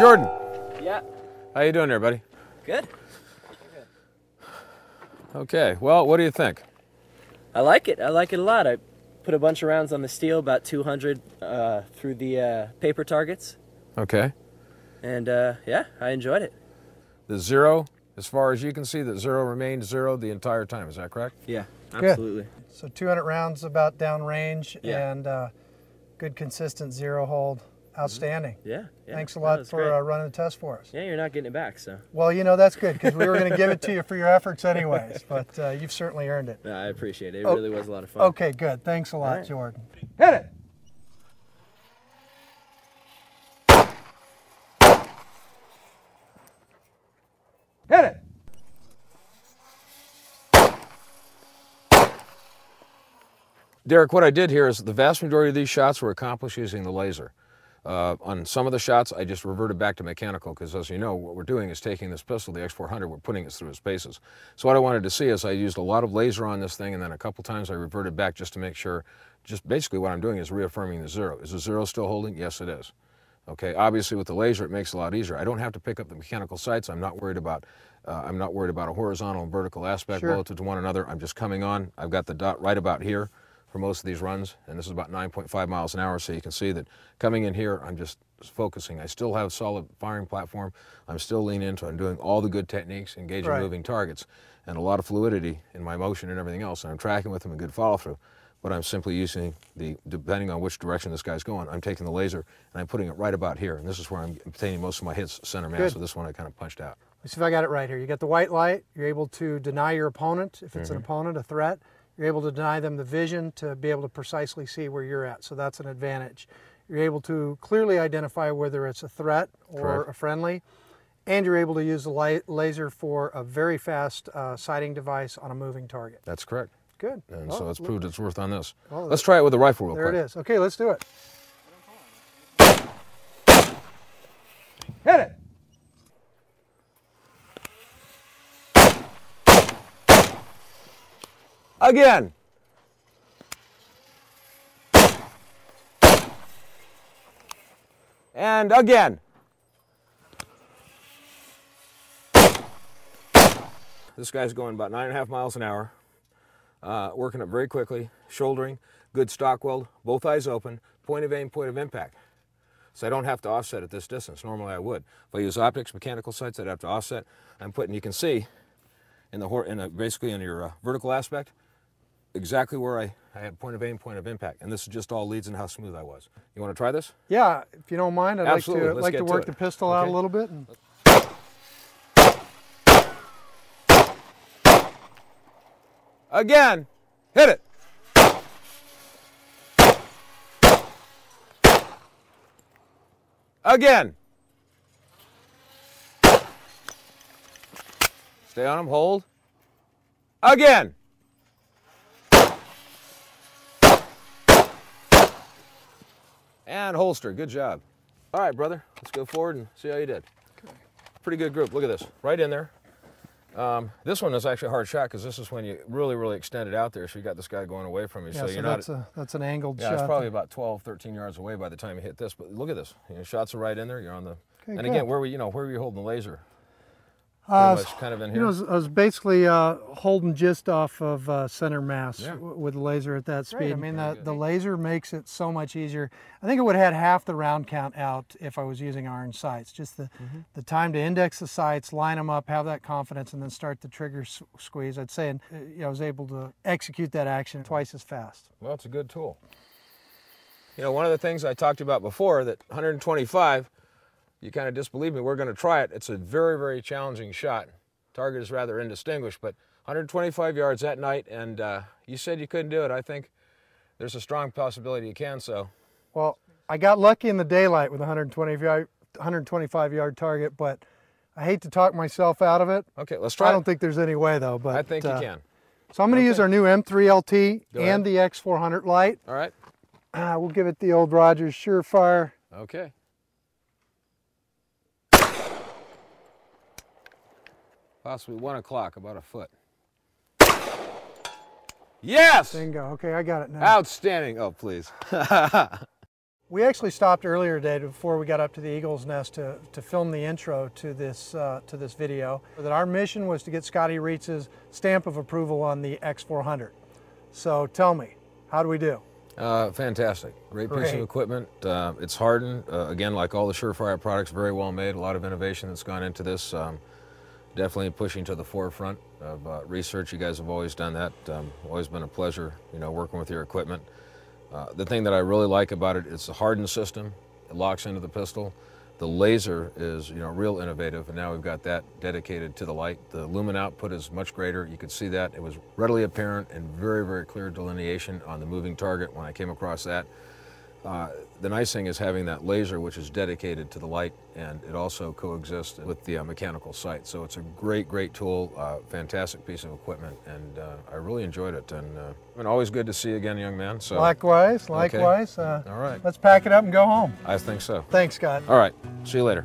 Jordan. Yeah. How you doing there, buddy? Good. Okay, well, what do you think? I like it. I like it a lot. I put a bunch of rounds on the steel, about 200 through the paper targets. Okay. And yeah, I enjoyed it. The zero, as far as you can see, that zero remained zero the entire time. Is that correct? Yeah, absolutely. Good. So 200 rounds about downrange, yeah, and good consistent zero hold. Outstanding. Yeah, yeah. Thanks a lot for running the test for us. Yeah, you're not getting it back, so. Well, you know, that's good, because we were going to give it to you for your efforts anyways, but you've certainly earned it. No, I appreciate it. It really was a lot of fun. Okay, good. Thanks a lot, Jordan. Hit it! Hit it! Derek, what I did here is the vast majority of these shots were accomplished using the laser. On some of the shots, I just reverted back to mechanical because, as you know, what we're doing is taking this pistol, the X400, we're putting it through its paces. So what I wanted to see is I used a lot of laser on this thing, and then a couple times I reverted back just to make sure, just basically what I'm doing is reaffirming the zero. Is the zero still holding? Yes, it is. Okay, obviously with the laser it makes it a lot easier. I don't have to pick up the mechanical sights. I'm not worried about a horizontal and vertical aspect relative to one another. I'm just coming on. I've got the dot right about here for most of these runs, and this is about 9.5 miles an hour, so you can see that coming in here, I'm just focusing. I still have solid firing platform. I'm still leaning into it. I'm doing all the good techniques, engaging moving targets, and a lot of fluidity in my motion and everything else, and I'm tracking with them a good follow-through, but I'm simply using the, depending on which direction this guy's going, I'm taking the laser and I'm putting it right about here, and this is where I'm obtaining most of my hits center mass, so this one I kind of punched out. Let's see if I got it right here. You got the white light, you're able to deny your opponent, if it's an opponent, a threat. You're able to deny them the vision to be able to precisely see where you're at, so that's an advantage. You're able to clearly identify whether it's a threat or a friendly, and you're able to use the laser for a very fast sighting device on a moving target. That's correct. Good. And well, so it's proved its worth on this. Well, let's try it with the rifle real quick. There it is. Okay, let's do it. Hit it! Again. And again. This guy's going about 9.5 miles an hour, working up very quickly, shouldering, good stock weld, both eyes open, point of aim, point of impact. So I don't have to offset at this distance. Normally I would. If I use optics, mechanical sights, I'd have to offset. I'm putting, you can see, basically in your vertical aspect, exactly where I had point of aim, point of impact, and this just all leads into how smooth I was. You want to try this? Yeah, if you don't mind, I'd like to work the pistol out a little bit. And... Again, hit it. Again. Stay on him, hold. Again. And holster, good job. All right, brother, let's go forward and see how you did. Okay. Pretty good group, look at this, right in there. This one is actually a hard shot because this is when you really, really extend it out there, so you got this guy going away from you. Yeah, so that's an angled shot. Yeah, it's probably about 12, 13 yards away by the time you hit this, but look at this. You know, shots are right in there, you're on the, again, where were you holding the laser? Kind of in here. I was basically holding just off of center mass with the laser at that speed. I mean, the laser makes it so much easier. I think it would have had half the round count out if I was using iron sights. Just the time to index the sights, line them up, have that confidence, and then start the trigger squeeze. I'd say I was able to execute that action twice as fast. Well, it's a good tool. You know, one of the things I talked about before, that 125, you kind of disbelieve me, we're going to try it. It's a very, very challenging shot. Target is rather indistinguished, but 125 yards that night, and you said you couldn't do it. I think there's a strong possibility you can, so. Well, I got lucky in the daylight with a 125-yard target, but I hate to talk myself out of it. Okay, let's try it. I don't think there's any way, though. But I think you can. So I'm going to use our new M3LT and the X400 Lite. All right. We'll give it the old Rogers SureFire. Okay. Possibly 1 o'clock, about a foot. Yes! Bingo. Okay, I got it now. Outstanding. Oh, please. We actually stopped earlier today before we got up to the Eagle's Nest to film the intro to this video. That our mission was to get Scotty Reitz's stamp of approval on the X400. So tell me, how do we do? Fantastic. Great piece of equipment. It's hardened. Again, like all the SureFire products, very well made. A lot of innovation that's gone into this. Definitely pushing to the forefront of research. You guys have always done that. Always been a pleasure, you know, working with your equipment. The thing that I really like about it is the hardened system. It locks into the pistol. The laser is, you know, real innovative, and now we've got that dedicated to the light. The lumen output is much greater. You could see that. It was readily apparent and very, very clear delineation on the moving target when I came across that. The nice thing is having that laser, which is dedicated to the light, and it also coexists with the mechanical sight. So it's a great, great tool, fantastic piece of equipment, and I really enjoyed it. And always good to see you again, young man. So likewise, okay. All right. Let's pack it up and go home. I think so. Thanks, Scott. All right. See you later.